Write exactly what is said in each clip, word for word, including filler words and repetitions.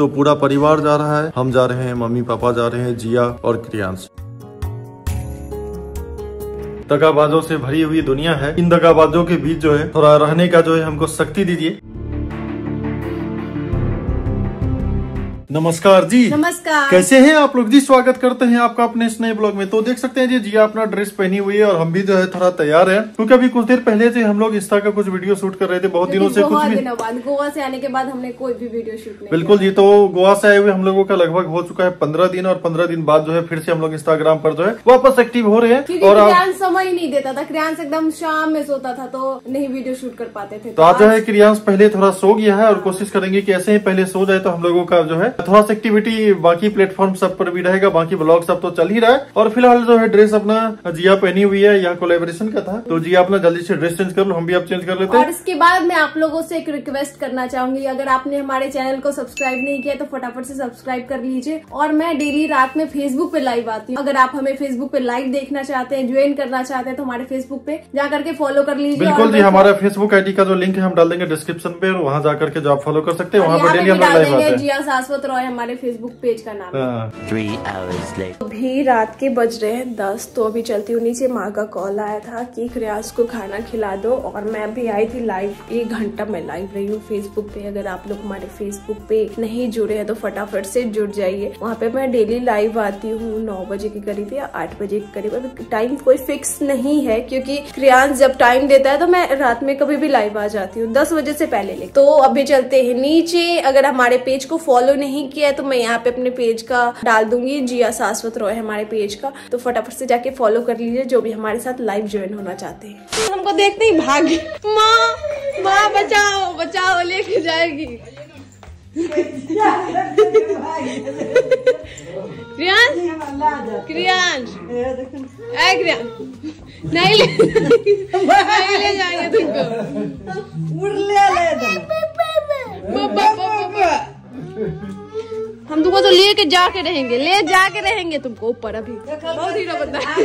तो पूरा परिवार जा रहा है, हम जा रहे हैं, मम्मी पापा जा रहे हैं, जिया और क्रियांश। दगाबाजों से भरी हुई दुनिया है, इन दगाबाजों के बीच जो है थोड़ा रहने का जो है हमको शक्ति दीजिए। नमस्कार जी। नमस्कार, कैसे हैं आप लोग जी? स्वागत करते हैं आपका अपने इस नए ब्लॉग में। तो देख सकते हैं जी, जिया अपना ड्रेस पहनी हुई है और हम भी जो है थोड़ा तैयार हैं, क्योंकि अभी कुछ देर पहले से हम लोग इंस्टा का कुछ वीडियो शूट कर रहे थे। बहुत दिनों से, कुछ दिनों बाद गोवा से आने के बाद हमने कोई भी वीडियो शूट नहीं। बिल्कुल जी, तो गोवा से आए हुए हम लोगों का लगभग हो चुका है पंद्रह दिन, और पंद्रह दिन बाद जो है फिर से हम लोग इंस्टाग्राम पर जो है वापस एक्टिव हो रहे हैं। और क्रियांश समय नहीं देता था, क्रियांश एकदम शाम में सोता था तो नहीं वीडियो शूट कर पाते थे। तो आज जो है क्रियांश पहले थोड़ा सो गया है और कोशिश करेंगे की ऐसे ही पहले सो जाए तो हम लोगों का जो है थोड़ा सा एक्टिविटी बाकी प्लेटफॉर्म सब पर भी रहेगा, बाकी ब्लॉग सब तो चल ही रहा है। और फिलहाल जो है ड्रेस अपना जिया पहनी हुई है, यहाँ कोलैबोरेशन का था, तो जिया अपना जल्दी से ड्रेस चेंज कर लो, हम भी अब चेंज कर लेते हैं। और इसके बाद मैं आप लोगों से एक रिक्वेस्ट करना चाहूंगी, अगर आपने हमारे चैनल को सब्सक्राइब नहीं किया तो फटाफट से सब्सक्राइब कर लीजिए। और मैं डेली रात में फेसबुक पे लाइव आती हूँ, अगर आप हमें फेसबुक पे लाइव देखना चाहते हैं, ज्वाइन करना चाहते हैं तो हमारे फेसबुक पे जा करके फॉलो कर लीजिए। बिल्कुल जी, हमारा फेसबुक आईडी का जो लिंक है हम डाल देंगे डिस्क्रिप्शन पे, वहाँ जाकर के जो आप फॉलो कर सकते हैं। वहाँ पर डेली हम लाइव आते हैं। जिया शाश्वत रॉय हमारे फेसबुक पेज का नाम है। थ्री आवर्स लेट, अभी रात के बज रहे हैं दस, तो अभी चलती हूँ नीचे। माँ का कॉल आया था कि क्रियांश को खाना खिला दो, और मैं अभी आई थी लाइव, एक घंटा मैं लाइव रही हूँ फेसबुक पे। अगर आप लोग हमारे फेसबुक पे नहीं जुड़े हैं तो फटाफट से जुड़ जाइए, वहाँ पे मैं डेली लाइव आती हूँ नौ बजे के करीब या आठ बजे के करीब। अभी टाइम कोई फिक्स नहीं है, क्योंकि क्रियांश जब टाइम देता है तो मैं रात में कभी भी लाइव आ जाती हूँ दस बजे से पहले ले। तो अभी चलते है नीचे। अगर हमारे पेज को फॉलो नहीं किया तो मैं यहाँ पे अपने पेज का डाल दूंगी, जिया शाश्वत रॉय हमारे पेज का, तो फटाफट से जाके फॉलो कर लीजिए जो भी हमारे साथ लाइव ज्वाइन होना चाहते हैं। हमको देखते ही भागे, माँ माँ बचाओ बचाओ लेके जाएगी। क्रियांश क्रियांश ऐ क्रियांश नहीं ले नहीं ले जाएंगे तुमको, उड़ ले हम तुमको तो लेके जाके रहेंगे, ले जाके रहेंगे तुमको ऊपर। अभी बहुत ही बता, नहीं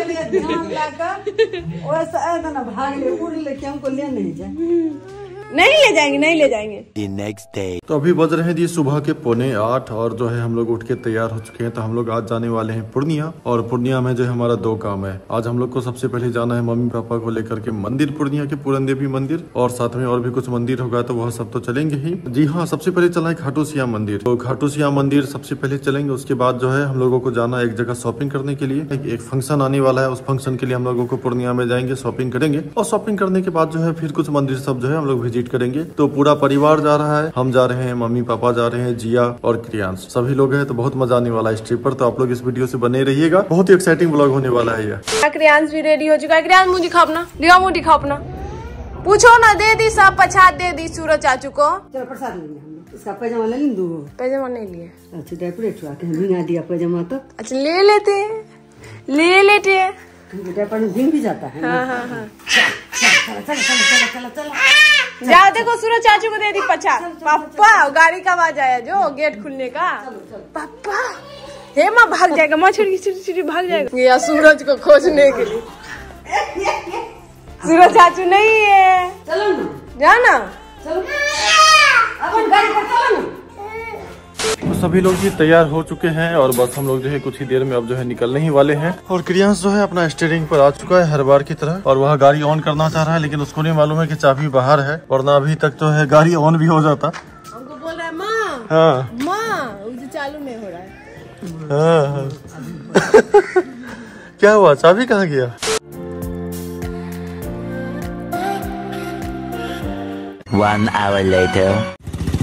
ले जाएंगे नहीं ले जाएंगे। The next day. तो अभी बज रहे हैं जी सुबह के पौने आठ, और जो है हम लोग उठ के तैयार हो चुके हैं। तो हम लोग आज जाने वाले हैं पूर्णिया, और पूर्णिया में जो है हमारा दो काम है। आज हम लोग को सबसे पहले जाना है मम्मी पापा को लेकर के मंदिर, पूर्णिया के पूरन देवी मंदिर, और साथ में और भी कुछ मंदिर होगा तो वह सब तो चलेंगे ही। जी हाँ, सबसे पहले चला है खाटूसिया मंदिर, तो खाटूसिया मंदिर सबसे पहले चलेंगे। उसके बाद जो है हम लोगों को जाना है एक जगह शॉपिंग करने के लिए, एक फंक्शन आने वाला है, उस फंक्शन के लिए हम लोगों को पूर्णिया में जाएंगे, शॉपिंग करेंगे। और शॉपिंग करने के बाद जो है फिर कुछ मंदिर सब जो है हम लोग विजिट करेंगे। तो पूरा परिवार जा रहा है, हम जा रहे हैं, मम्मी पापा जा रहे हैं, जिया और क्रियांश सभी लोग हैं। तो बहुत मजा आने वाला है इस ट्रिप पर, तो आप लोग इस वीडियो से बने रहिएगा, बहुत ही एक्साइटिंग ब्लॉग होने वाला है। ये क्रियांश भी रेडी हो चुका है। क्रियांश मुझे दिखाओ अपना, लिया मुझे दिखाओ अपना, पूछो ना, दे दी सब पछाड़, दे दी सूरज चाचू को। चलो प्रसाद इसका पैजामा ले लें, दूर पैजामा नहीं लिए, अच्छा डेकोरेट हुआ के भिंगा दिया पैजामा तो, अच्छा ले लेते हैं ले लेते हैं, डायपर में भिंग भी जाता है। हां हां हां, चलो चलो चलो चलो चलो जाओ, देखो सूरज चाचू को दे दी पछाड़। पापा गाड़ी का आवाज आया जो गेट खुलने का, पापा हे माँ भाग जाएगा, माँ छोटी छोटी छोटी भाग जाएगा या सूरज को खोजने के लिए। सूरज चाचू नहीं है, चलो ना जाना, चलो अपन गाड़ी पर चलो ना। तो सभी लोग जी तैयार हो चुके हैं, और बस हम लोग जो है कुछ ही देर में अब जो है निकलने ही वाले हैं। और क्रियांश जो है अपना स्टीयरिंग पर आ चुका है हर बार की तरह, और वह गाड़ी ऑन करना चाह रहा है, लेकिन उसको नहीं मालूम है कि चाबी बाहर है, वरना अभी तक तो है गाड़ी ऑन भी हो जाता। हमको बोल रहा है माँ हाँ माँ मुझे चालू नहीं हो रहा है। क्या हुआ, चाबी कहाँ गया? One hour later.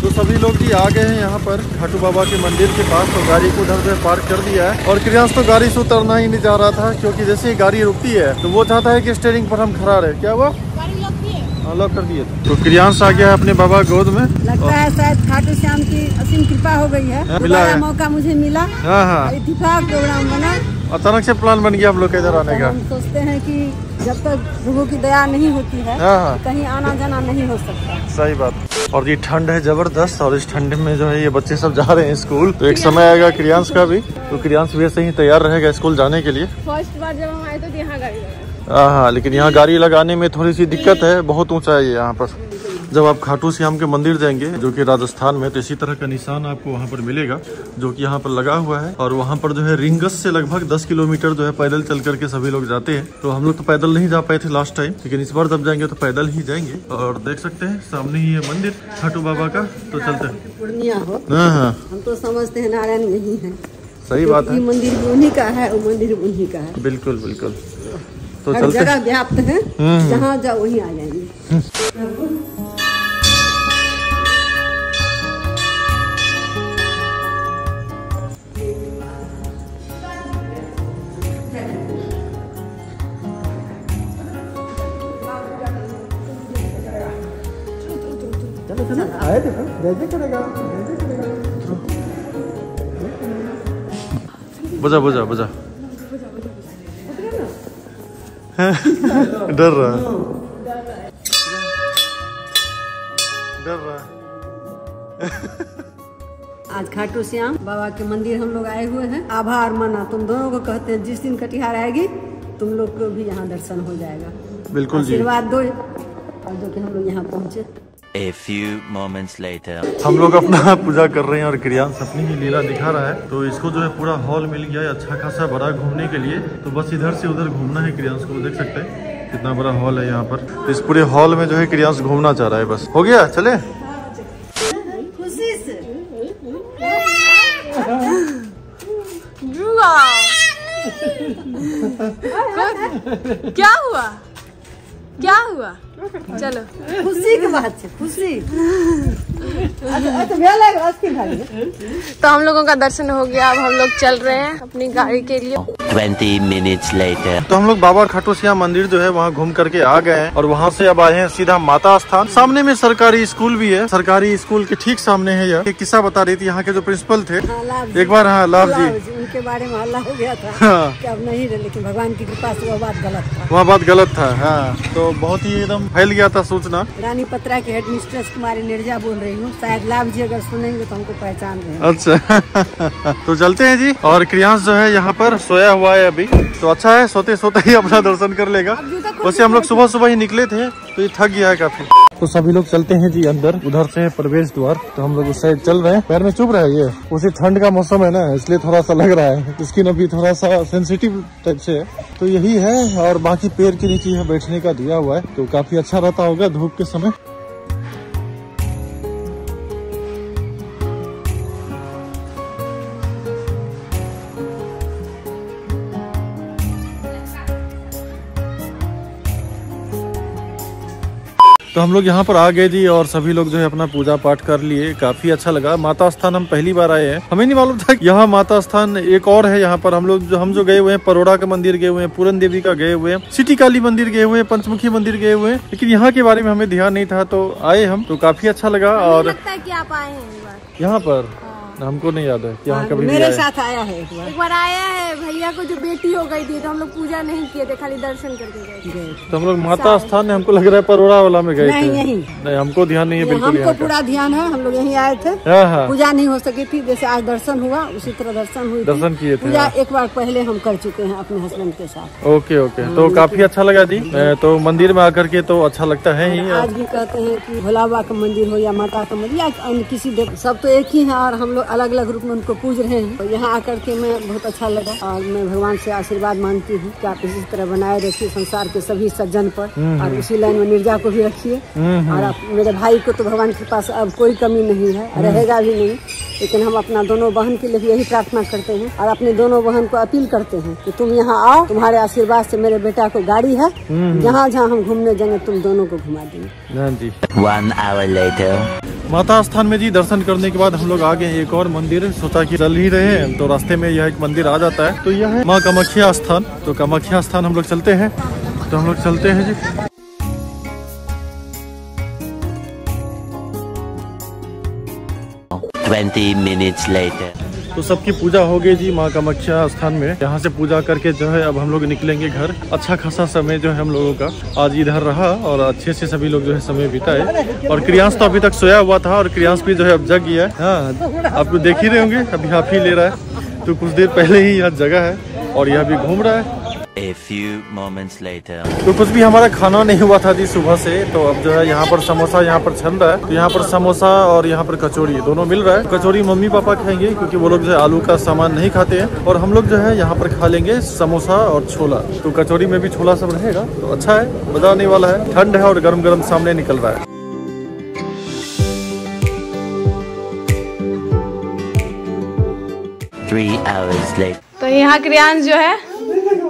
तो सभी लोग जी आ गए हैं यहाँ पर खाटू बाबा के मंदिर के पास, तो गाड़ी को उधर से पार्क कर दिया है। और क्रियांश तो गाड़ी से उतरना ही नहीं जा रहा था, क्योंकि जैसे ही गाड़ी रुकती है तो वो चाहता है कि स्टीयरिंग पर हम खड़ा रहे। क्या हुआ, गाड़ी लॉक की है? लॉक कर दिए। तो क्रियांश आ गया है अपने बाबा गोद में, लगता है शायद खाटू श्याम की असीम कृपा हो गई है, मिला है मौका मुझे मिला। हाँ हाँ, इत्तेफाक प्रोग्राम बना, अचानक से प्लान बन गया आप लोग इधर आने का। सोचते हैं कि जब तक लोगों की दया नहीं होती है कहीं आना जाना नहीं हो सकता। सही बात। और ये ठंड है जबरदस्त, और इस ठंड में जो है ये बच्चे सब जा रहे हैं स्कूल, तो एक समय आएगा क्रियांश का भी, तो क्रियांश भी ऐसे ही तैयार रहेगा स्कूल जाने के लिए। फर्स्ट बार जब हम आए तो यहाँ गाड़ी, हाँ, लेकिन यहाँ गाड़ी लगाने में थोड़ी सी दिक्कत है, बहुत ऊँचा है यहाँ पर। जब आप खाटू श्याम के मंदिर जाएंगे जो कि राजस्थान में, तो इसी तरह का निशान आपको वहाँ पर मिलेगा जो कि यहाँ पर लगा हुआ है। और वहाँ पर जो है रिंगस से लगभग दस किलोमीटर जो है पैदल चल करके सभी लोग जाते हैं। तो हम लोग तो पैदल नहीं जा पाए थे लास्ट टाइम, लेकिन इस बार जब जाएंगे तो पैदल ही जाएंगे। और देख सकते हैं सामने ही है मंदिर खाटू बाबा का। तो चलते हैं, पूर्णिया हो। हाँ हाँ, हम तो समझते हैं नारायण यही है। सही बात है, मंदिर भी उन्हीं का है, मंदिर भी उन्हीं का है। बिल्कुल बिल्कुल, तो चलते हैं। जगह व्याप्त है, जहाँ जाओ वहीं आ जाएंगे। बजा बजा बजा डर रहा डर रहा। आज खाटू श्याम बाबा के मंदिर हम लोग आए हुए हैं। आभा और मना तुम दोनों को कहते हैं, जिस दिन कटिहार आएगी तुम लोग को भी यहाँ दर्शन हो जाएगा। बिल्कुल, आशीर्वाद दो। और जो कि हम लोग यहाँ पहुँचे। A few moments later. हम लोग अपना पूजा कर रहे हैं और क्रियांश अपनी ही लीला दिखा रहा है। तो इसको जो है पूरा हॉल मिल गया है अच्छा खासा बड़ा घूमने के लिए। तो बस इधर से उधर घूमना है क्रियांश को। देख सकते हैं कितना बड़ा हॉल है यहाँ पर। तो इस पूरे हॉल में जो है क्रियांश घूमना चाह रहा है। बस हो गया, चले। खुशी से क्या हुआ क्या हुआ? चलो, खुशी की बात है, खुशी। तो हम लोगों का दर्शन हो गया। अब हम लोग चल रहे हैं अपनी गाड़ी के लिए। बीस मिनट्स लेटर। तो हम लोग बाबा खाटू श्याम मंदिर जो है वहाँ घूम करके आ गए हैं। और वहाँ से अब आए हैं सीधा माता स्थान। सामने में सरकारी स्कूल भी है, सरकारी स्कूल के ठीक सामने है। यह एक किस्सा बता रही थी यहाँ के जो प्रिंसिपल थे एक बार। हाँ, लाभ जी, उनके बारे में हल्ला हो गया था। अब नहीं, लेकिन भगवान की कृपा से वह बात गलत था। वह बात गलत था। हाँ, तो बहुत ही एकदम फैल गया था सूचना। रानी पत्रा की हेड मिस्ट्रेस कुमारी निर्जा बोल रही हूँ। शायद लाभ जी अगर सुनेंगे तो हमको पहचान रहे। अच्छा तो चलते हैं जी। और क्रियांश जो है यहाँ पर सोया हुआ है अभी। तो अच्छा है, सोते सोते ही अपना दर्शन कर लेगा। वैसे हम लोग सुबह सुबह ही निकले थे तो ये थक गया है काफी। तो सभी लोग चलते हैं जी अंदर। उधर से प्रवेश द्वार, तो हम लोग उस साइड चल रहे हैं। पैर में चुभ रहा है ये, उसे ठंड का मौसम है ना, इसलिए थोड़ा सा लग रहा है। स्किन अभी थोड़ा सा सेंसिटिव टाइप से है। तो यही है। और बाकी पेड़ के नीचे है बैठने का दिया हुआ है, तो काफी अच्छा रहता होगा धूप के समय। तो हम लोग यहाँ पर आ गए जी। और सभी लोग जो है अपना पूजा पाठ कर लिए। काफी अच्छा लगा। माता स्थान हम पहली बार आए हैं, हमें नहीं मालूम था यहाँ माता स्थान एक और है। यहाँ पर हम लोग जो हम जो गए हुए हैं, परोड़ा का मंदिर गए हुए हैं, पूरन देवी का गए हुए हैं, सिटी काली मंदिर गए हुए हैं, पंचमुखी मंदिर गए हुए हैं, लेकिन यहाँ के बारे में हमें ध्यान नहीं था। तो आए हम, तो काफी अच्छा लगा। और यहाँ पर हमको नहीं याद है कि यहाँ कभी मेरे साथ आया है। एक बार, एक बार आया है भैया को जो बेटी हो गई थी, तो हम लोग पूजा नहीं किए थे, खाली दर्शन करके गए। तो हम लोग माता स्थान है, हमको लग रहा है परोड़ा वाला में गए थे। नहीं, नहीं, हमको ध्यान नहीं है बिल्कुल। हमको पूरा ध्यान है, हम लोग यहीं आए थे। पूजा नहीं हो सकी थी, जैसे आज दर्शन हुआ उसी तरह दर्शन हुई, दर्शन किए थे। पूजा एक बार पहले हम कर चुके हैं अपने हस्बैंड के साथ। ओके ओके, तो काफी अच्छा लगा जी। तो मंदिर में आकर के तो अच्छा लगता है। आज भी कहते हैं की भोला बाबा का मंदिर हो या माता का मंदिर या किसी देव, सब तो एक ही है और हम लोग अलग अलग रूप में उनको पूज रहे हैं। तो यहाँ आकर के मैं बहुत अच्छा लगा। और मैं भगवान से आशीर्वाद मांगती हूँ कि आप इसी तरह बनाए रखिए संसार के सभी सज्जन पर, और उसी लाइन में निर्जा को भी रखिए। और आप मेरे भाई को तो भगवान के पास अब कोई कमी नहीं है, रहेगा भी नहीं। लेकिन हम अपना दोनों बहन के लिए भी यही प्रार्थना करते हैं और अपने दोनों बहन को अपील करते हैं कि तुम यहाँ आओ, तुम्हारे आशीर्वाद से मेरे बेटा को गाड़ी है, जहाँ जहाँ हम घूमने जाएंगे तुम दोनों को घुमा देंगे। माता स्थान में जी दर्शन करने के बाद हम लोग आ गए एक और मंदिर। सोचा कि चल ही रहे हैं तो रास्ते में यह एक मंदिर आ जाता है। तो यह है माँ कामाख्या स्थान। तो कामाख्या स्थान हम लोग चलते हैं। तो हम लोग चलते हैं जी। बीस मिनट्स लेटर। तो सबकी पूजा हो गई जी माँ कामाख्या स्थान में। यहाँ से पूजा करके जो है अब हम लोग निकलेंगे घर। अच्छा खासा समय जो है हम लोगों का आज इधर रहा और अच्छे से सभी लोग जो है समय बिताए। और क्रियांश तो अभी तक सोया हुआ था और क्रियांश भी जो है अब जग गया है। हाँ, आप देख ही रहे होंगे, अभी हाफ ही ले रहा है। तो कुछ देर पहले ही यह जगह है और यह भी घूम रहा है। A few moments later. तो कुछ भी हमारा खाना नहीं हुआ था जी सुबह से, तो अब जो है यहाँ पर समोसा, यहाँ पर छन रहा है, तो यहाँ पर समोसा और यहाँ पर कचौड़ी दोनों मिल रहा है। कचौड़ी मम्मी पापा खाएंगे क्योंकि वो लोग जो है आलू का सामान नहीं खाते हैं, और हम लोग जो है यहाँ पर खा लेंगे समोसा और छोला। तो कचौड़ी में भी छोला सब रहेगा, तो अच्छा है, मजा आने वाला है। ठंड है और गर्म गर्म सामने निकल रहा है। Three hours later. तो यहाँ क्रियांश जो है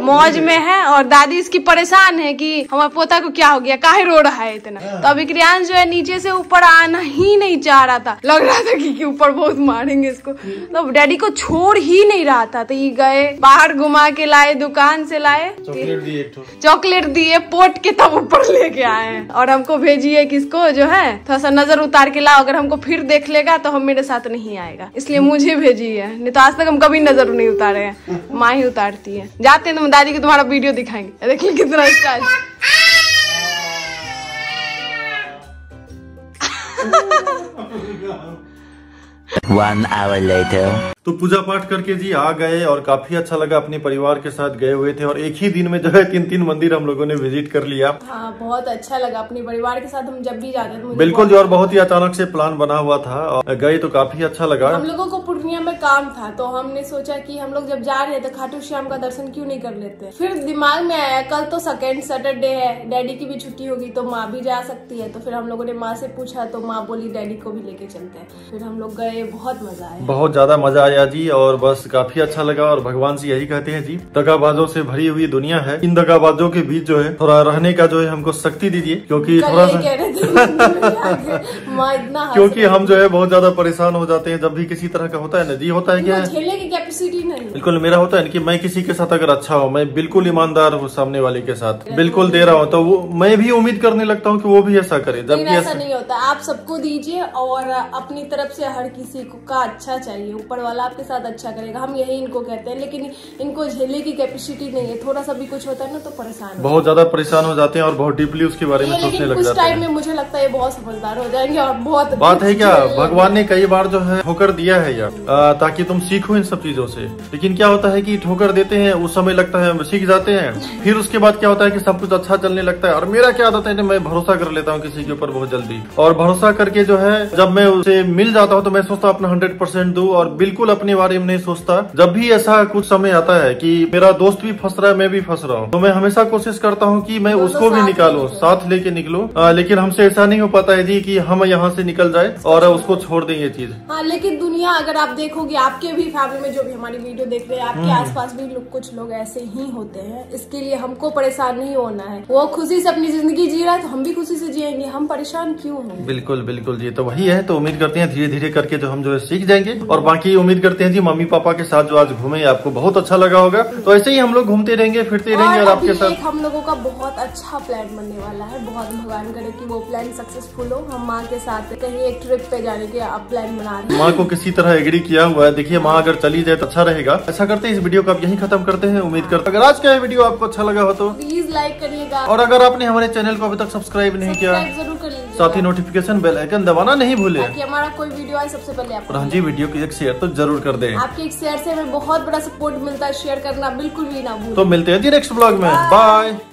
मौज में है, और दादी इसकी परेशान है कि हमारे पोता को क्या हो गया, काहे रो रहा है इतना। तो अभी क्रियांश जो है नीचे से ऊपर आना ही नहीं चाह रहा था, लग रहा था कि ऊपर बहुत मारेंगे इसको, तो डैडी को छोड़ ही नहीं रहा था। तो ये गए बाहर घुमा के लाए, दुकान से लाए चॉकलेट दिए, चॉकलेट दिए पोट के, तब ऊपर लेके आए। और हमको भेजिए कि इसको जो है थोड़ा सा नजर उतार के लाओ, अगर हमको फिर देख लेगा तो हम मेरे साथ नहीं आएगा, इसलिए मुझे भेजिए, नहीं तो आज तक हम कभी नजर नहीं उतारे हैं, माँ ही उतारती है। जाते हैं तो दादी को तुम्हारा वीडियो दिखाएंगे, देख ले कितना स्टाइल। One hour later. तो पूजा पाठ करके जी आ गए, और काफी अच्छा लगा, अपने परिवार के साथ गए हुए थे, और एक ही दिन में जो है तीन तीन मंदिर हम लोगों ने विजिट कर लिया। हाँ, बहुत अच्छा लगा अपने परिवार के साथ, हम जब भी जाते थे बिल्कुल जो, और बहुत ही अचानक से प्लान बना हुआ था और गए तो काफी अच्छा लगा। हम लोगों को पूर्णिया में काम था, तो हमने सोचा कि हम लोग जब जा रहे थे खाटूश्याम का दर्शन क्यों नहीं कर लेते। फिर दिमाग में आया कल तो सेकेंड सैटरडे है, डैडी की भी छुट्टी होगी तो माँ भी जा सकती है, तो फिर हम लोगों ने माँ से पूछा तो माँ बोली डैडी को भी लेके चलते हैं। फिर हम लोग गए, बहुत मजा आया, बहुत ज्यादा मजा जी, और बस काफी अच्छा लगा। और भगवान से यही कहते हैं जी, दगाबाजों से भरी हुई दुनिया है, इन दगाबाजों के बीच जो है थोड़ा रहने का जो है हमको शक्ति दीजिए, क्योंकि थोड़ा सा क्योंकि हम जो है बहुत ज्यादा परेशान हो जाते हैं जब भी किसी तरह का होता है ना जी, होता है क्या कैपेसिटी नहीं, बिल्कुल मेरा होता है कि मैं किसी के साथ अगर अच्छा हूँ, मैं बिल्कुल ईमानदार हूँ सामने वाले के साथ, बिल्कुल दे रहा हूँ, तो वो मैं भी उम्मीद करने लगता हूँ कि वो भी ऐसा करे, जबकि ऐसा नहीं होता। आप सबको दीजिए और अपनी तरफ से हर किसी का अच्छा चाहिए, ऊपर वाला आपके साथ अच्छा करेगा, हम यही इनको कहते हैं, लेकिन इनको झेलने की कैपेसिटी नहीं है, थोड़ा सा भी कुछ होता है ना तो परेशान, बहुत ज्यादा परेशान हो जाते हैं और बहुत डीपली उसके बारे में सोचने लग जाते हैं। उस टाइम में मुझे लगता है बहुत समझदार हो जाएंगे और बहुत बात है क्या, भगवान ने कई बार जो है ठोकर दिया है यार, ताकि तुम सीखो इन सब चीजों से, लेकिन क्या होता है कि ठोकर देते हैं, उस समय लगता है हम सीख जाते हैं, फिर उसके बाद क्या होता है कि सब कुछ अच्छा चलने लगता है। और मेरा क्या आदत है, मैं भरोसा कर लेता हूँ किसी के ऊपर बहुत जल्दी, और भरोसा करके जो है जब मैं उसे मिल जाता हूँ तो मैं सोचता हूँ अपना हंड्रेड परसेंट दूं और बिल्कुल अपने बारे में नहीं सोचता। जब भी ऐसा कुछ समय आता है कि मेरा दोस्त भी फंस रहा है, मैं भी फंस रहा हूँ, तो मैं हमेशा कोशिश करता हूँ कि मैं उसको भी निकालूं, साथ लेके निकलूं, लेकिन हमसे ऐसा नहीं हो पाता है जी कि हम यहाँ से निकल जाए और उसको छोड़ दें ये चीज। हाँ, लेकिन दुनिया अगर आप देखोगे, आपके भी फैमिली में जो भी हमारी वीडियो देख रहे हैं, आपके आसपास भी कुछ लोग ऐसे ही होते हैं, इसके लिए हमको परेशान नहीं होना है, वो खुशी से अपनी जिंदगी जी रहा है तो हम भी खुशी से जियेंगे, हम परेशान क्यों होंगे। बिल्कुल बिल्कुल जी, तो वही है, तो उम्मीद करते हैं धीरे धीरे करके जो हम जो है सीख जाएंगे। और बाकी उम्मीद करते हैं जी मम्मी पापा के साथ जो आज घूमे आपको बहुत अच्छा लगा होगा, तो ऐसे ही हम लोग घूमते रहेंगे फिरते रहेंगे। और, और आपके साथ हम लोगों का बहुत अच्छा प्लान बनने वाला है, बहुत भगवान करे कि वो प्लान सक्सेसफुल हो। हम माँ के साथ कहीं एक ट्रिप पे जाने के आप प्लान बना रहे हैं, माँ को किसी तरह एग्री किया हुआ है, देखिए माँ अगर चली जाए तो अच्छा रहेगा। ऐसा करते हैं इस वीडियो को आप यही खत्म करते हैं, उम्मीद करते हैं अगर आज का वीडियो आपको अच्छा लगा हो तो प्लीज लाइक करिएगा, और अगर आपने हमारे चैनल को अभी तक सब्सक्राइब नहीं किया जरूर कर लीजिए, साथ ही नोटिफिकेशन बेल आइकन दबाना नहीं भूले कि हमारा कोई वीडियो आए सबसे पहले आप। हाँ जी, वीडियो की एक शेयर तो जरूर कर दें, आपके एक शेयर से हमें बहुत बड़ा सपोर्ट मिलता है, शेयर करना बिल्कुल भी ना भूलें। तो मिलते हैं जी नेक्स्ट ब्लॉग में, बाय।